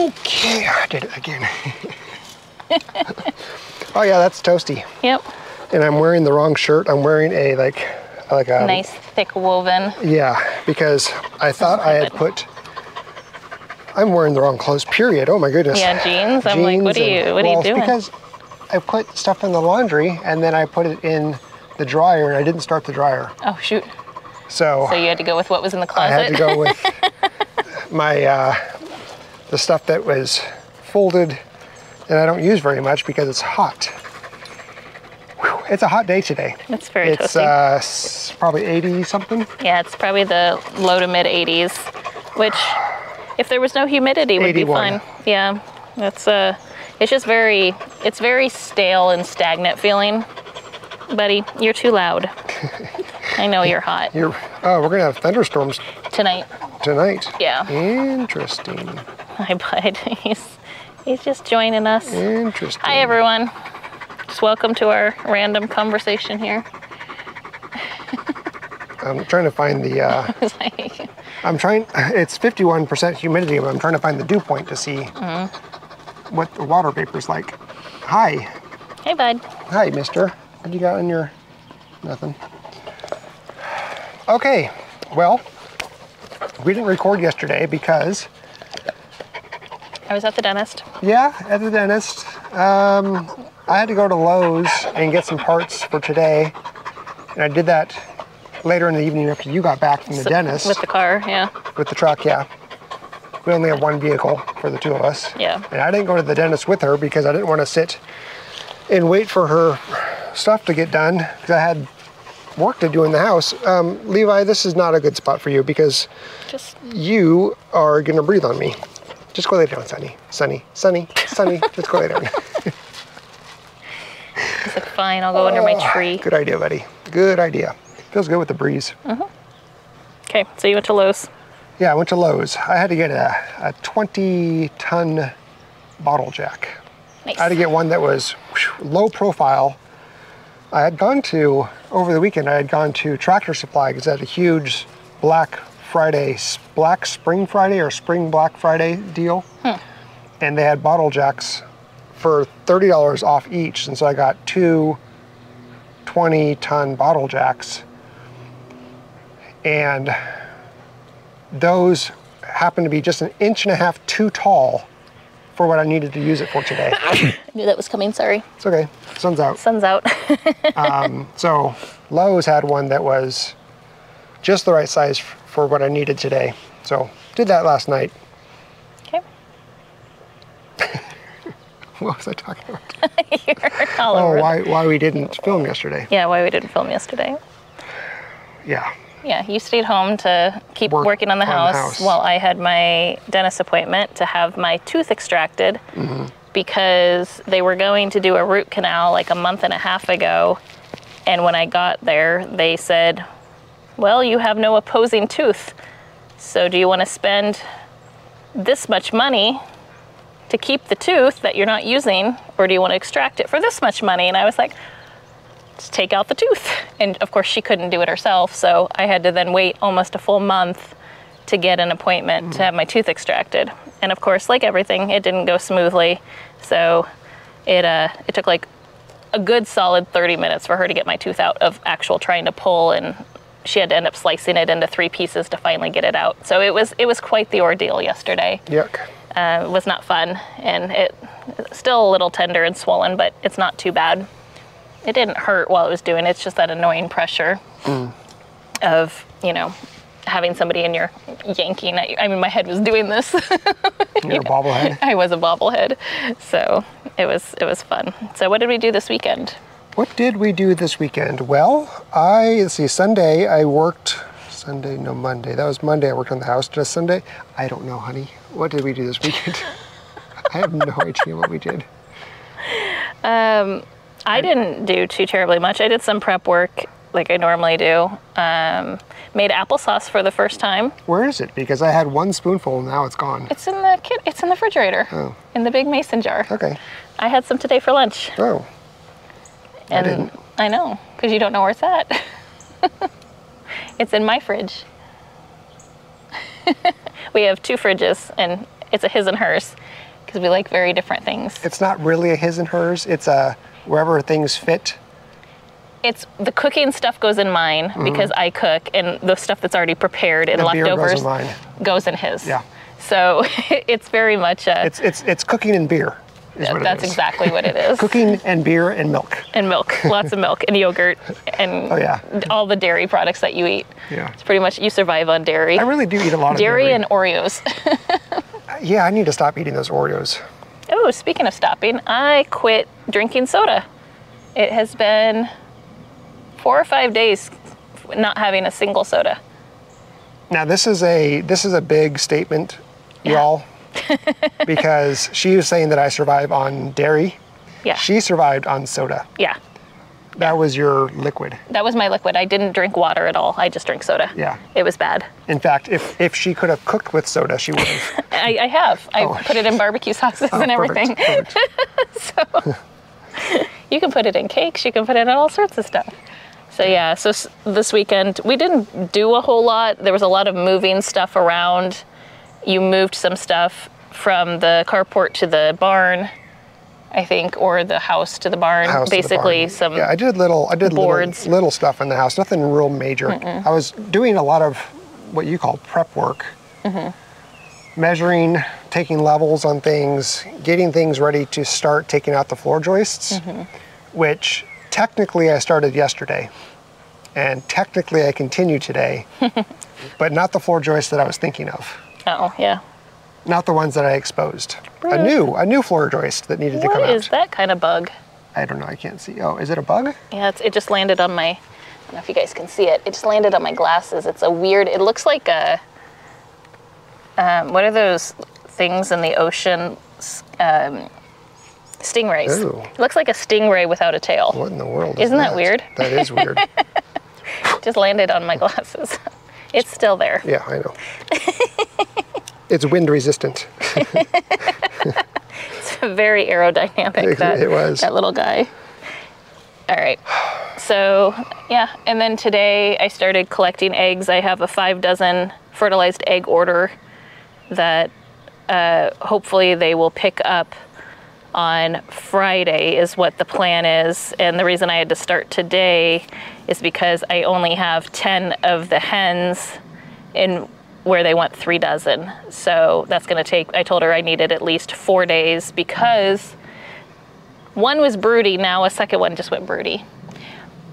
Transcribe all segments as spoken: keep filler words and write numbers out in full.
Okay, I did it again. Oh yeah, that's toasty. Yep. And I'm wearing the wrong shirt. I'm wearing a like, like a nice thick woven. Yeah, because I thought I had put. I'm wearing the wrong clothes. Period. Oh my goodness. Yeah, jeans. jeans I'm like, what are you? And, what are you well, doing? Because I put stuff in the laundry and then I put it in the dryer and I didn't start the dryer. Oh shoot. So. So you had to go with what was in the closet. I had to go with my uh, the stuff that was folded and I don't use very much because it's hot. Whew, it's a hot day today. It's very it's, toasty. It's uh, probably eighty something. Yeah, it's probably the low to mid eighties, which. If there was no humidity, it would eighty-one. Be fun. Yeah, that's uh, it's just very, it's very stale and stagnant feeling. Buddy, you're too loud. I know you're hot. You're, oh, we're gonna have thunderstorms. Tonight. Tonight? Yeah. Interesting. Hi, bud, he's, he's just joining us. Interesting. Hi, everyone. Just welcome to our random conversation here. I'm trying to find the, uh, I'm trying, it's fifty-one percent humidity, but I'm trying to find the dew point to see mm-hmm. what the water vapor's like. Hi. Hey, bud. Hi, mister. What do you got in your, nothing. Okay, well, we didn't record yesterday because. I was at the dentist. Yeah, at the dentist. Um, I had to go to Lowe's and get some parts for today, and I did that later in the evening after you got back from the so, dentist. With the car, yeah. With the truck, yeah. We only have one vehicle for the two of us. Yeah. And I didn't go to the dentist with her because I didn't want to sit and wait for her stuff to get done because I had work to do in the house. Um, Levi, this is not a good spot for you because just you are going to breathe on me. Just go lay down, Sunny. Sunny, Sunny, Sunny. Just go lay down. It's like, fine, I'll go oh, under my tree. Good idea, buddy. Good idea. Feels good with the breeze. Mm-hmm. Okay, so you went to Lowe's. Yeah, I went to Lowe's. I had to get a, a twenty ton bottle jack. Nice. I had to get one that was whew, low profile. I had gone to, over the weekend, I had gone to Tractor Supply because they had a huge Black Friday, Black Spring Friday or Spring Black Friday deal. Hmm. And they had bottle jacks for thirty dollars off each. And so I got two twenty ton bottle jacks. And those happened to be just an inch and a half too tall for what I needed to use it for today. I knew that was coming, sorry. It's okay, sun's out. Sun's out. um, so Lowe's had one that was just the right size for what I needed today. So did that last night. Okay. What was I talking about? You're all over. Oh, why, why we didn't film yesterday. Yeah, why we didn't film yesterday. Yeah. Yeah, you stayed home to keep Work working on, the, on house the house while I had my dentist appointment to have my tooth extracted mm-hmm. because they were going to do a root canal like a month and a half ago. And when I got there, they said, well, you have no opposing tooth. So do you want to spend this much money to keep the tooth that you're not using, or do you want to extract it for this much money? And I was like, take out the tooth. And of course she couldn't do it herself, so I had to then wait almost a full month to get an appointment mm. to have my tooth extracted. And of course, like everything, it didn't go smoothly. So it uh, it took like a good solid thirty minutes for her to get my tooth out of actual trying to pull, and she had to end up slicing it into three pieces to finally get it out. So it was, it was quite the ordeal yesterday. Yuck. Uh, it was not fun, and it, it's still a little tender and swollen, but it's not too bad. It didn't hurt while it was doing it. It's just that annoying pressure mm. of, you know, having somebody in your yanking at you. I mean, my head was doing this. You're you a bobblehead. I was a bobblehead. So it was, it was fun. So what did we do this weekend? What did we do this weekend? Well, I, let's see, Sunday I worked, Sunday, no, Monday. That was Monday I worked on the house. Just Sunday? I don't know, honey. What did we do this weekend? I have no idea what we did. Um... I didn't do too terribly much. I did some prep work like I normally do. Um, made applesauce for the first time. Where is it? Because I had one spoonful and now it's gone. It's in the kit. It's in the refrigerator. Oh. In the big mason jar. Okay. I had some today for lunch. Oh. And I didn't. I know, because you don't know where it's at. It's in my fridge. We have two fridges, and it's a his and hers because we like very different things. It's not really a his and hers. It's a wherever things fit. It's the cooking stuff goes in mine mm-hmm. because I cook, and the stuff that's already prepared and the leftovers beer goes in, mine. goes in his. Yeah. So it's very much a. It's it's it's cooking and beer. Is what that's it is. Exactly what it is. Cooking and beer and milk. And milk, lots of milk and yogurt and oh, yeah. all the dairy products that you eat. Yeah. It's pretty much you survive on dairy. I really do eat a lot of dairy. Dairy and Oreos. Yeah, I need to stop eating those Oreos. Oh, speaking of stopping, I quit drinking soda. It has been four or five days not having a single soda. Now this is a this is a big statement, yeah. y'all, because she was saying that I survive on dairy. Yeah. She survived on soda. Yeah. That was your liquid. That was my liquid. I didn't drink water at all. I just drank soda. Yeah. It was bad. In fact, if, if she could have cooked with soda, she would have. I, I have. I oh. put it in barbecue sauces oh, and everything. Perfect, perfect. So you can put it in cakes. You can put it in all sorts of stuff. So yeah, so this weekend, we didn't do a whole lot. There was a lot of moving stuff around. You moved some stuff from the carport to the barn, I think, or the house to the barn, house basically to the barn. some Yeah, I did little, I did boards. Little, little stuff in the house, nothing real major. Mm-mm. I was doing a lot of what you call prep work, mm-hmm. measuring, taking levels on things, getting things ready to start taking out the floor joists, mm-hmm. which technically I started yesterday. And technically I continue today, but not the floor joists that I was thinking of. Oh, yeah. Not the ones that I exposed. Brilliant. A new, a new floor joist that needed what to come out. What is that kind of bug? I don't know, I can't see. Oh, is it a bug? Yeah, it's, it just landed on my, I don't know if you guys can see it. It just landed on my glasses. It's a weird, it looks like a, um, what are those things in the ocean? Um, stingrays. Ooh. It looks like a stingray without a tail. What in the world is Isn't that? that weird? That is weird. Just landed on my glasses. It's still there. Yeah, I know. It's wind resistant. It's very aerodynamic, that, it was. that little guy. All right. So, yeah. And then today I started collecting eggs. I have a five dozen fertilized egg order that uh, hopefully they will pick up on Friday is what the plan is. And the reason I had to start today is because I only have ten of the hens in where they want three dozen. So that's gonna take, I told her I needed at least four days because one was broody, now a second one just went broody.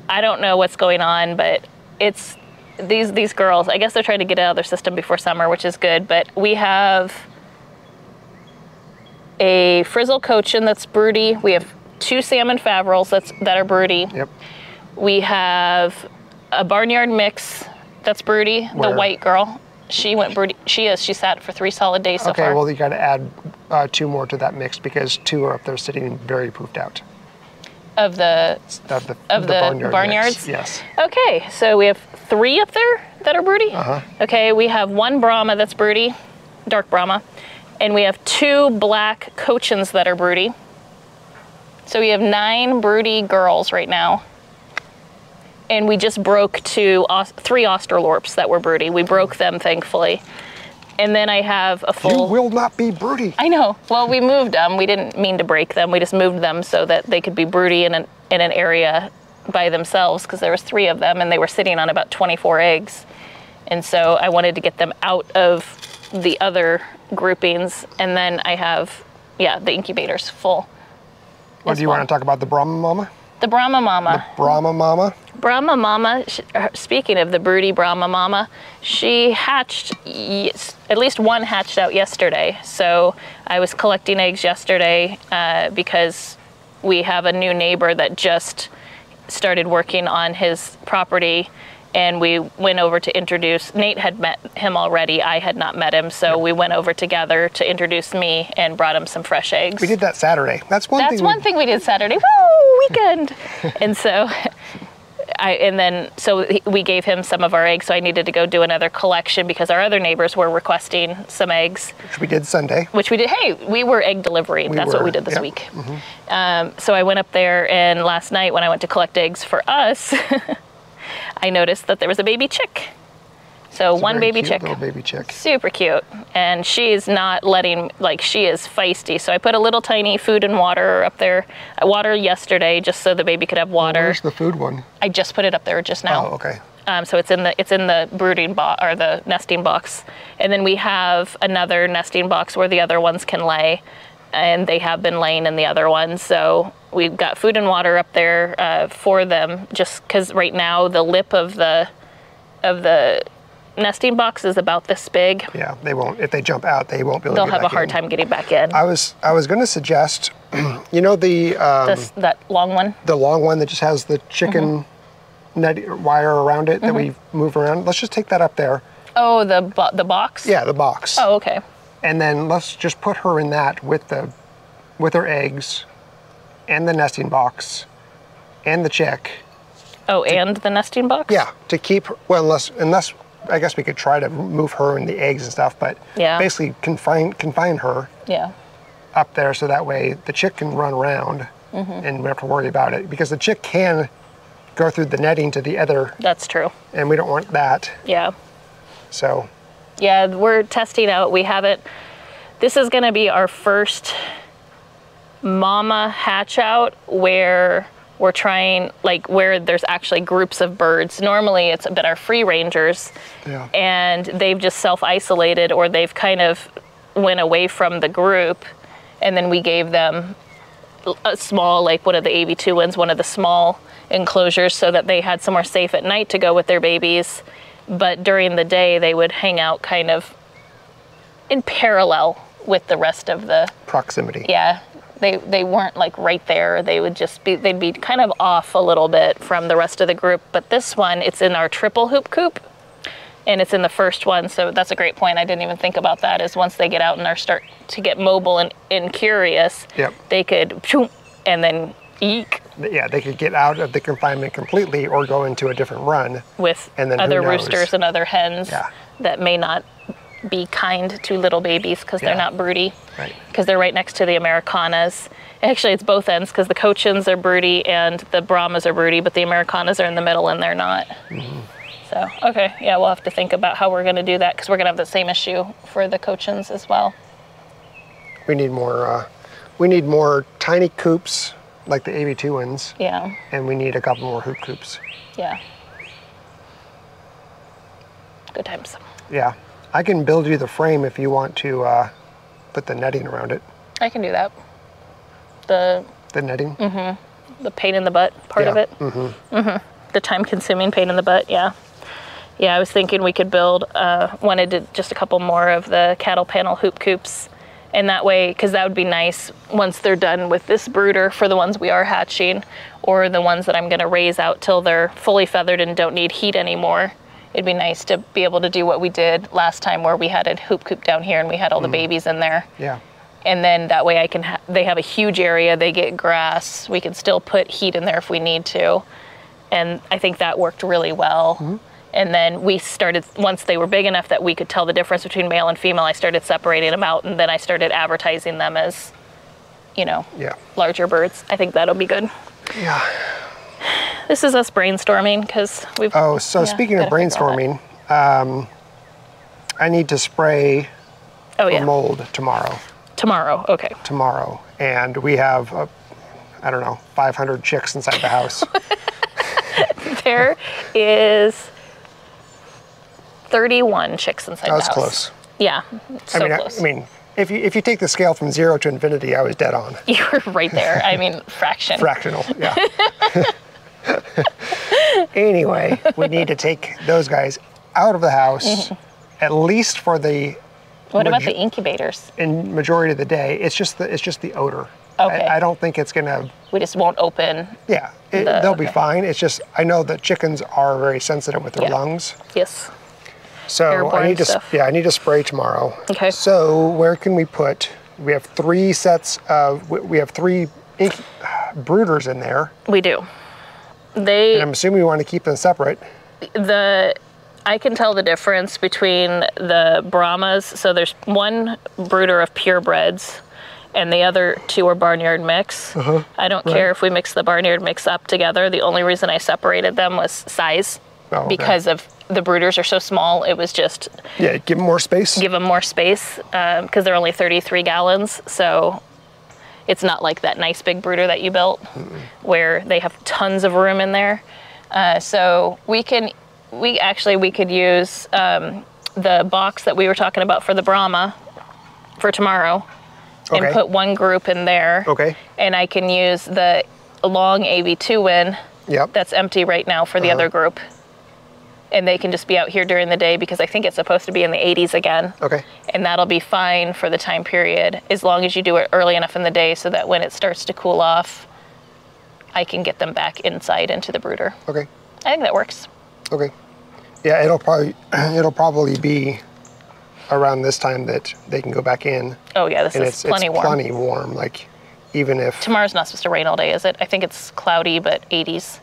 I don't know what's going on, but it's these, these girls, I guess they're trying to get out of their system before summer, which is good, but we have a frizzle cochin that's broody. We have two salmon faverels that's, that are broody. Yep. We have a barnyard mix that's broody, where? The white girl. She went broody. She is. She sat for three solid days so okay, far. Okay, well, you got to add uh, two more to that mix because two are up there sitting very pooped out. Of the of the, of the, the barnyard barnyards? Mix. Yes. Okay, so we have three up there that are broody. Uh-huh. Okay, we have one Brahma that's broody, dark Brahma, and we have two black cochins that are broody. So we have nine broody girls right now. And we just broke two, three Australorps that were broody. We broke them, thankfully. And then I have a full- You will not be broody. I know. Well, we moved them. We didn't mean to break them. We just moved them so that they could be broody in an, in an area by themselves because there was three of them and they were sitting on about twenty-four eggs. And so I wanted to get them out of the other groupings. And then I have, yeah, the incubator's full. Well, do you well. want to talk about the Brahma Mama? The Brahma Mama. The Brahma Mama? Brahma Mama, she, speaking of the broody Brahma Mama, she hatched, at least one hatched out yesterday. So I was collecting eggs yesterday uh, because we have a new neighbor that just started working on his property and we went over to introduce, Nate had met him already, I had not met him, so we went over together to introduce me and brought him some fresh eggs. We did that Saturday. That's one That's thing. That's one we... thing we did Saturday. Woo, weekend. And so, I and then, so we gave him some of our eggs, so I needed to go do another collection because our other neighbors were requesting some eggs. Which we did Sunday. Which we did, hey, we were egg delivering. We That's were, what we did this yep. week. Mm-hmm. um, so I went up there and last night when I went to collect eggs for us, I noticed that there was a baby chick. So it's one baby chick, baby chick, super cute, and she's not letting, like she is feisty. So I put a little tiny food and water up there, water yesterday just so the baby could have water. Where's the food one? I just put it up there just now. Oh, okay. Um, so it's in the it's in the brooding box or the nesting box, and then we have another nesting box where the other ones can lay, and they have been laying in the other ones. So we've got food and water up there uh, for them, just because right now the lip of the of the nesting box is about this big. Yeah, they won't, if they jump out, they won't be able to get back in. They'll have a hard time getting back in. I was I was going to suggest, you know, the um, this, that long one, the long one that just has the chicken. Mm-hmm. Net wire around it that mm-hmm. we move around. Let's just take that up there. Oh, the bo the box? Yeah, the box. Oh, okay. And then let's just put her in that with the with her eggs and the nesting box and the chick. Oh, to, and the nesting box? Yeah, to keep her, well, unless unless I guess we could try to move her and the eggs and stuff, but yeah. basically confine confine her. Yeah. Up there so that way the chick can run around mm-hmm. and we don't have to worry about it, because the chick can go through the netting to the other. That's true. And we don't want that. Yeah. So. Yeah, we're testing out. We haven't, this is gonna be our first mama hatch out where we're trying, like where there's actually groups of birds. Normally it's been our free rangers yeah. and they've just self-isolated, or they've kind of went away from the group, and then we gave them a small, like one of the A V two ones, one of the small enclosures, so that they had somewhere safe at night to go with their babies, but during the day they would hang out kind of in parallel with the rest of the proximity. Yeah, they they weren't like right there. They would just be, they'd be kind of off a little bit from the rest of the group. But this one, it's in our triple hoop coop, and it's in the first one, so that's a great point. I didn't even think about that, is once they get out and are start to get mobile and, and curious, yep. they could, and then eek. Yeah, they could get out of the confinement completely or go into a different run. With and then other roosters and other hens yeah. that may not be kind to little babies because yeah. they're not broody. Right. Because they're right next to the Americanas. Actually, it's both ends, because the Cochins are broody and the Brahmas are broody, but the Americanas are in the middle and they're not. Mm-hmm. So, okay, yeah, we'll have to think about how we're going to do that, because we're going to have the same issue for the Cochins as well. We need more, uh, we need more tiny coops like the A V two ones. Yeah. And we need a couple more hoop coops. Yeah. Good times. Yeah. I can build you the frame if you want to uh, put the netting around it. I can do that. The... The netting? Mm-hmm. The pain in the butt part yeah. of it? Mm-hmm. Mm-hmm. The time-consuming pain in the butt, yeah. Yeah, I was thinking we could build, uh, wanted to just a couple more of the cattle panel hoop coops. And that way, because that would be nice once they're done with this brooder for the ones we are hatching, or the ones that I'm going to raise out till they're fully feathered and don't need heat anymore. It'd be nice to be able to do what we did last time, where we had a hoop coop down here and we had all the mm. babies in there. Yeah. And then that way I can, ha they have a huge area, they get grass, we can still put heat in there if we need to. And I think that worked really well. Mm-hmm. And then we started, once they were big enough that we could tell the difference between male and female, I started separating them out, and then I started advertising them as, you know, yeah. larger birds. I think that'll be good. Yeah. This is us brainstorming, because we've... Oh, so yeah, speaking of brainstorming, um, I need to spray oh, yeah. mold tomorrow. Tomorrow, okay. Tomorrow. And we have, uh, I don't know, five hundred chicks inside the house. There is... thirty-one chicks inside the house. That was close. Yeah, so I mean, close. I, I mean, if you if you take the scale from zero to infinity, I was dead on. You were right there. I mean, fraction. Fractional, yeah. Anyway, we need to take those guys out of the house, mm-hmm. at least for the. What about the incubators? In majority of the day, it's just the it's just the odor. Okay. I, I don't think it's gonna. We just won't open. Yeah, it, the, they'll okay. be fine. It's just, I know that chickens are very sensitive with their yeah. lungs. Yes. So I need to stuff. yeah I need to spray tomorrow. Okay. So where can we put? We have three sets of we have three inc brooders in there. We do. They. And I'm assuming we want to keep them separate. The I can tell the difference between the Brahmas. So there's one brooder of purebreds, and the other two are barnyard mix. Uh-huh. I don't right. care if we mix the barnyard mix up together. The only reason I separated them was size, oh, okay. because of the brooders are so small, it was just... Yeah, give them more space. Give them more space, because um, they're only thirty-three gallons. So it's not like that nice big brooder that you built, mm-mm. where they have tons of room in there. Uh, so we can, we actually, we could use um, the box that we were talking about for the Brahma for tomorrow, okay. and put one group in there. Okay. And I can use the long A V two win, yep. that's empty right now for the uh-huh. other group. And they can just be out here during the day, because I think it's supposed to be in the eighties again. Okay. And that'll be fine for the time period, as long as you do it early enough in the day so that when it starts to cool off, I can get them back inside into the brooder. Okay. I think that works. Okay. Yeah, it'll probably it'll probably be around this time that they can go back in. Oh yeah, this and is it's, plenty it's warm. Plenty warm, like even if tomorrow's not supposed to rain all day, is it? I think it's cloudy but eighties.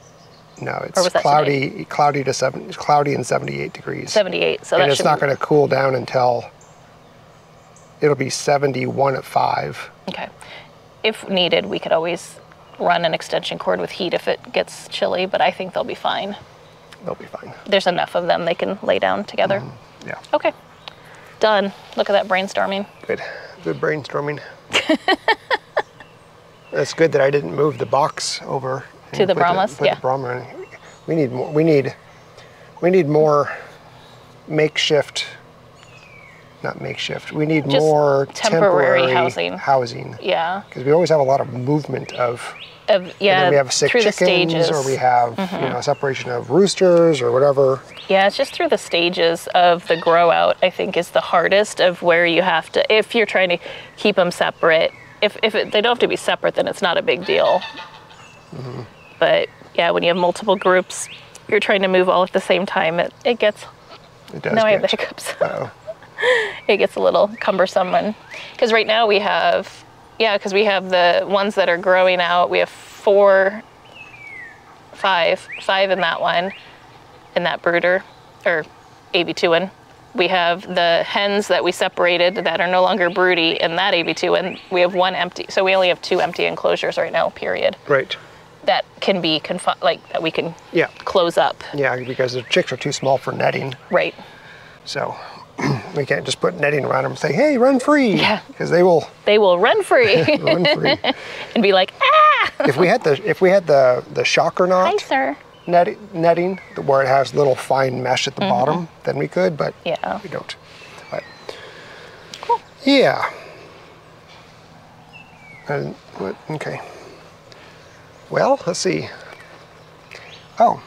No, it's cloudy, today? cloudy to seven, cloudy and seventy-eight degrees. seventy-eight, so and that it's not be... going to cool down until it'll be seventy-one at five. Okay, if needed, we could always run an extension cord with heat if it gets chilly, but I think they'll be fine. They'll be fine. There's enough of them; they can lay down together. Mm, yeah. Okay, done. Look at that brainstorming. Good, good brainstorming. That's good that I didn't move the box over. To the Brahmas, yeah. The Brahma. We need more. We need. We need more makeshift. Not makeshift. We need Just more temporary, temporary housing. Housing. Yeah. Because we always have a lot of movement of. Of yeah. We have sick through chickens, the stages. Or we have mm-hmm. you know, separation of roosters, or whatever. Yeah, it's just through the stages of the grow out. I think is the hardest of where you have to, if you're trying to keep them separate. If if it, they don't have to be separate, then it's not a big deal. Mm-hmm. But yeah, when you have multiple groups, you're trying to move all at the same time. It, it gets, it does now get, I have the hiccups. Uh-oh. It gets a little cumbersome. Because right now we have, yeah, because we have the ones that are growing out. We have four, five, five in that one, in that brooder, or A V two in. We have the hens that we separated that are no longer broody in that A V two, and we have one empty. So we only have two empty enclosures right now, period. Right. That can be confined, like that we can yeah. close up. Yeah, because the chicks are too small for netting. Right. So we can't just put netting around them and say, hey, run free. Yeah. Because they will. They will run free. Run free. And be like, ah! If we had the if we had the the shocker knot. Hi, sir. Netting, netting where it has little fine mesh at the mm-hmm. bottom, then we could, but yeah. we don't. But, cool. Yeah. And, okay. Well, let's see. Oh.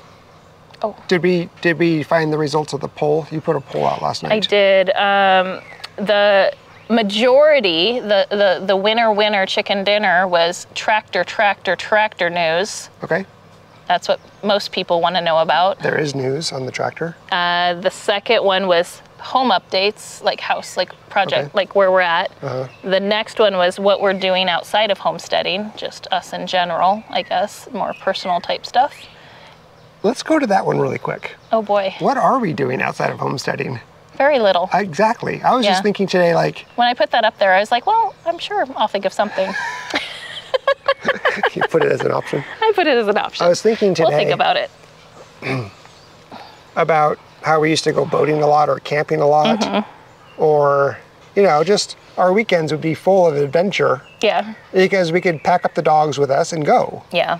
Oh. Did we did we find the results of the poll? You put a poll out last night. I did. Um, the majority, the, the, the winner winner chicken dinner was tractor, tractor, tractor news. Okay. That's what most people want to know about. There is news on the tractor. Uh, the second one was home updates, like house, like project, okay. like where we're at. Uh-huh. The next one was what we're doing outside of homesteading, just us in general, I guess, more personal type stuff. Let's go to that one really quick. Oh boy. What are we doing outside of homesteading? Very little. I, exactly. I was yeah. just thinking today, like. When I put that up there, I was like, well, I'm sure I'll think of something. You put it as an option? I put it as an option. I was thinking today. We'll think about it. About how we used to go boating a lot or camping a lot. Mm-hmm. Or, you know, just our weekends would be full of adventure. Yeah. Because we could pack up the dogs with us and go. Yeah.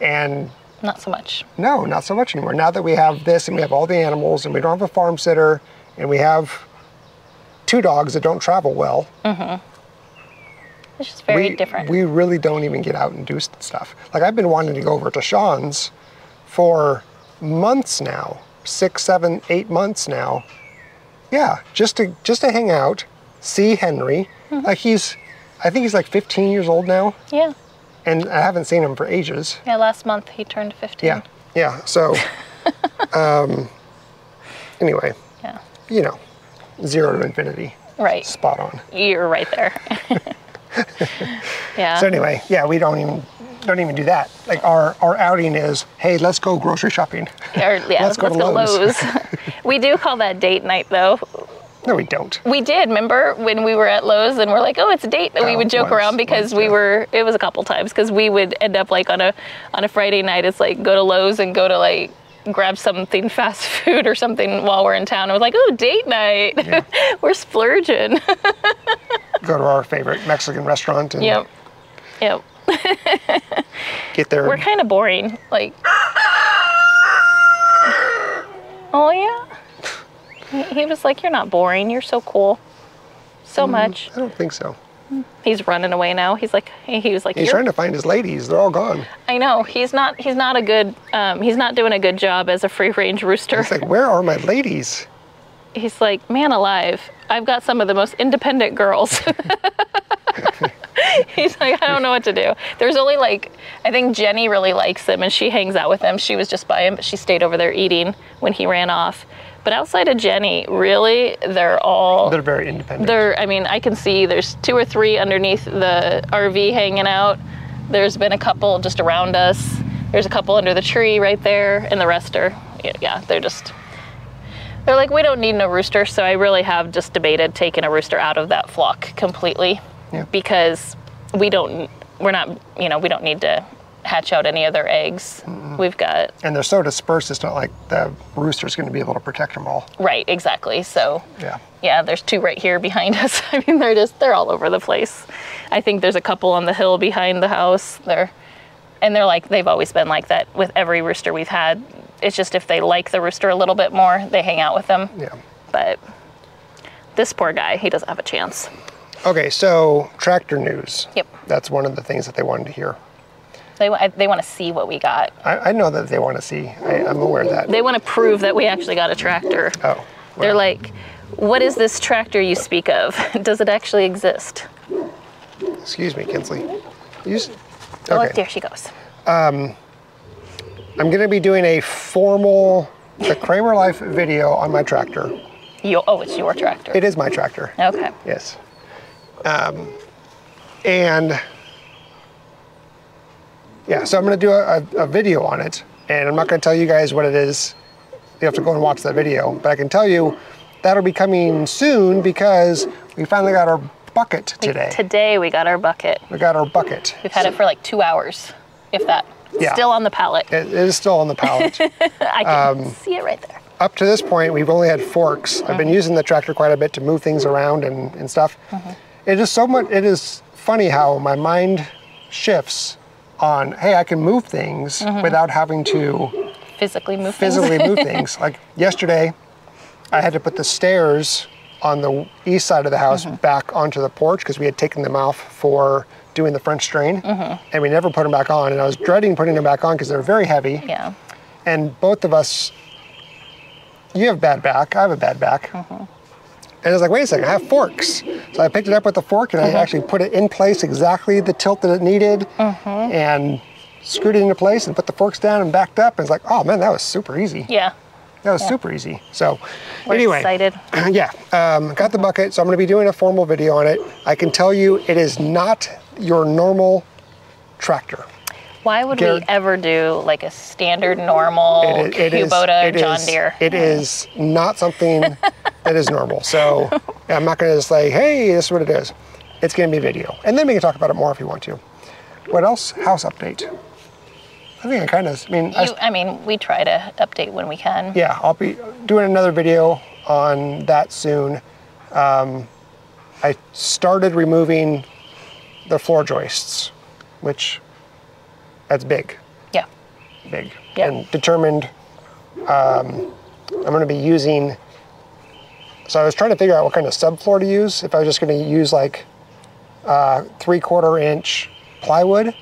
And. Not so much. No, not so much anymore. Now that we have this and we have all the animals and we don't have a farm sitter and we have two dogs that don't travel well. Mm-hmm. It's just very we, different. We really don't even get out and do stuff. Like I've been wanting to go over to Sean's for months now, six, seven, eight months now. Yeah, just to just to hang out, see Henry. Mm-hmm. Like he's, I think he's like fifteen years old now. Yeah. And I haven't seen him for ages. Yeah, last month he turned fifteen. Yeah, yeah. So, um, anyway. Yeah. You know, zero to infinity. Right. Spot on. You're right there. Yeah. So anyway, yeah, we don't even don't even do that. Like our our outing is, hey, let's go grocery shopping. Or, yeah, let's go let's to go Lowe's. Lowe's. We do call that date night, though. No, we don't. We did. Remember when we were at Lowe's and we're like, oh, it's a date, and we would joke once, around because once, we yeah. were. It was a couple times because we would end up like on a on a Friday night. It's like go to Lowe's and go to like grab something fast food or something while we're in town. I was like, oh, date night. Yeah. We're splurging. Go to our favorite Mexican restaurant. And yep. Yep. Get there. We're kind of boring. Like, oh, yeah. He was like, you're not boring. You're so cool. So mm, much. I don't think so. He's running away now. He's like, he was like, he's trying to find his ladies. They're all gone. I know. He's not, he's not a good, um, he's not doing a good job as a free range rooster. He's like, where are my ladies? He's like, man alive. I've got some of the most independent girls. He's like, I don't know what to do. There's only like, I think Jenny really likes him and she hangs out with him. She was just by him, but she stayed over there eating when he ran off. But outside of Jenny, really, they're all... They're very independent. They're, I mean, I can see there's two or three underneath the R V hanging out. There's been a couple just around us. There's a couple under the tree right there, and the rest are, yeah, they're just... They're like, we don't need no rooster, so I really have just debated taking a rooster out of that flock completely. Yeah. Because we don't, we're not, you know, we don't need to hatch out any other eggs. Mm-hmm. We've got, and they're so dispersed, it's not like the rooster's going to be able to protect them all. Right, exactly. So yeah, yeah, there's two right here behind us. I mean, they're just, they're all over the place. I think there's a couple on the hill behind the house. They're, and they're like, they've always been like that with every rooster we've had. It's just if they like the rooster a little bit more, they hang out with them. Yeah. But this poor guy, he doesn't have a chance. Okay, so tractor news. Yep. That's one of the things that they wanted to hear. They, they want to see what we got. I, I know that they want to see. I, I'm aware of that. They want to prove that we actually got a tractor. Oh. Wow. They're like, what is this tractor you speak of? Does it actually exist? Excuse me, Kinsley. You just, okay. Oh, there she goes. Um, I'm going to be doing a formal The Kraemer Life video on my tractor. You, oh, it's your tractor. It is my tractor. Okay. Yes. Um, and... Yeah, so I'm gonna do a, a video on it, and I'm not gonna tell you guys what it is. You have to go and watch that video, but I can tell you that'll be coming soon because we finally got our bucket today. We, today we got our bucket. We got our bucket. We've had so, it for like two hours, if that. Yeah. Still on the pallet. It, it is still on the pallet. I can um, see it right there. Up to this point, we've only had forks. Mm-hmm. I've been using the tractor quite a bit to move things around and, and stuff. Mm-hmm. It is so much, it is funny how my mind shifts on, hey, I can move things mm-hmm. without having to physically move physically things. move things. Like yesterday, I had to put the stairs on the east side of the house mm-hmm. back onto the porch because we had taken them off for doing the French strain, mm-hmm. and we never put them back on. And I was dreading putting them back on because they're very heavy. Yeah. And both of us, you have bad back, I have a bad back. Mm-hmm. And I was like, wait a second, I have forks. So I picked it up with a fork and mm-hmm. I actually put it in place exactly the tilt that it needed mm-hmm. and screwed it into place and put the forks down and backed up. And it's like, oh man, that was super easy. Yeah. That was yeah. super easy. So We're anyway. excited. Yeah, um, got the bucket. So I'm gonna be doing a formal video on it. I can tell you it is not your normal tractor. Why would Garrett, we ever do like a standard normal it is, it Kubota is, John Deere? It is not something that is normal. So I'm not going to just say, hey, this is what it is. It's going to be video. And then we can talk about it more if you want to. What else? House update. I think I kind of, I mean. You, I, I mean, we try to update when we can. Yeah, I'll be doing another video on that soon. Um, I started removing the floor joists, which... That's big. Yeah. Big. Yeah. And determined um, I'm going to be using, so I was trying to figure out what kind of subfloor to use. If I was just going to use like uh, three quarter inch plywood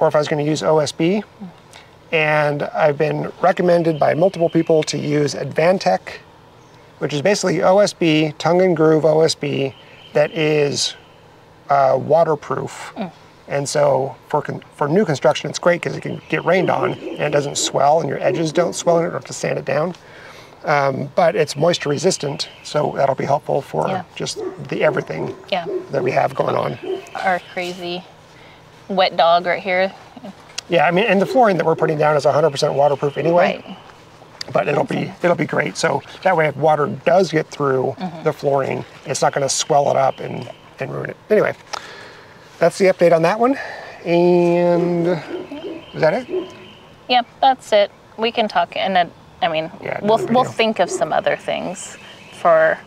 or if I was going to use O S B. And I've been recommended by multiple people to use Advantec, which is basically O S B, tongue and groove O S B that is uh, waterproof. Mm. And so for con for new construction, it's great because it can get rained on and it doesn't swell and your edges don't swell and you don't have to sand it down. Um, but it's moisture resistant, so that'll be helpful for yeah. just the everything yeah. that we have going on. Our crazy wet dog right here. Yeah, I mean, and the flooring that we're putting down is one hundred percent waterproof anyway. Right. But it'll be it'll be great. So that way, if water does get through mm-hmm. the flooring, it's not going to swell it up and, and ruin it. Anyway. That's the update on that one, and is that it? Yep, that's it. we can talk, and I mean, yeah, we'll no we'll think of some other things for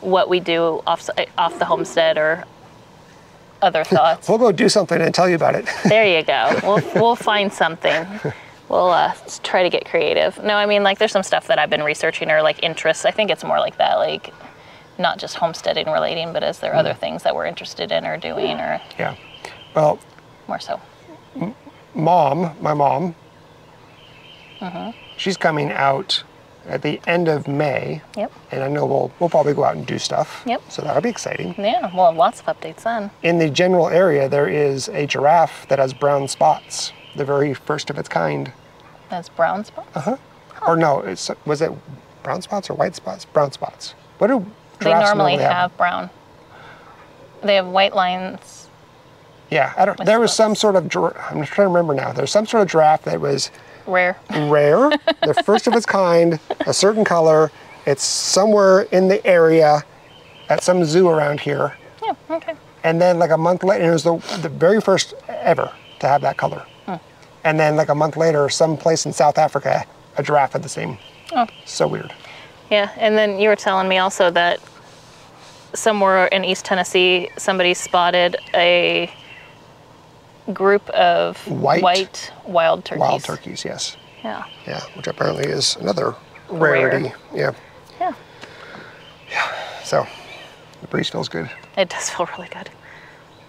what we do off off the homestead or other thoughts. We'll go do something and tell you about it. There you go. We'll we'll find something. We'll uh, try to get creative. No, I mean, like, there's some stuff that I've been researching or like interests. I think it's more like that, like not just homesteading relating, but is there mm. other things that we're interested in or doing or yeah, well, more so. M mom, my mom. Mm-hmm. She's coming out at the end of May. Yep. And I know we'll we'll probably go out and do stuff. Yep. So that'll be exciting. Yeah. Well, lots of updates then. In the general area, there is a giraffe that has brown spots, the very first of its kind. That's brown spots. Uh huh. Huh. Or no, it's, was it brown spots or white spots? Brown spots. What do giraffes they normally, normally have? have? Brown. They have white lines. Yeah. I don't. There was some sort of. I'm just trying to remember now. There's some sort of giraffe that was. Rare. Rare, the first of its kind, a certain color. It's somewhere in the area at some zoo around here. Yeah, okay. And then like a month later, and it was the, the very first ever to have that color. Hmm. And then like a month later, someplace in South Africa, a giraffe had the same. Oh. So weird. Yeah, and then you were telling me also that somewhere in East Tennessee, somebody spotted a group of white, white wild turkeys. Wild turkeys, yes. Yeah. Yeah, which apparently is another rarity. Rare. Yeah. Yeah. Yeah. So the breeze feels good. It does feel really good.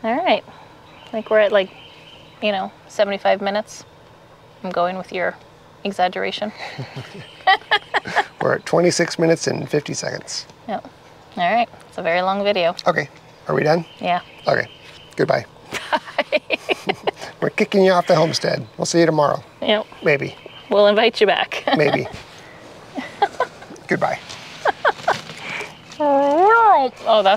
All right. I think we're at like, you know, seventy-five minutes. I'm going with your exaggeration. We're at twenty-six minutes and fifty seconds. Yeah. All right. It's a very long video. Okay. Are we done? Yeah. Okay. Goodbye. Bye. We're kicking you off the homestead. We'll see you tomorrow. Yep. Maybe. We'll invite you back. Maybe. Goodbye. Oh, that's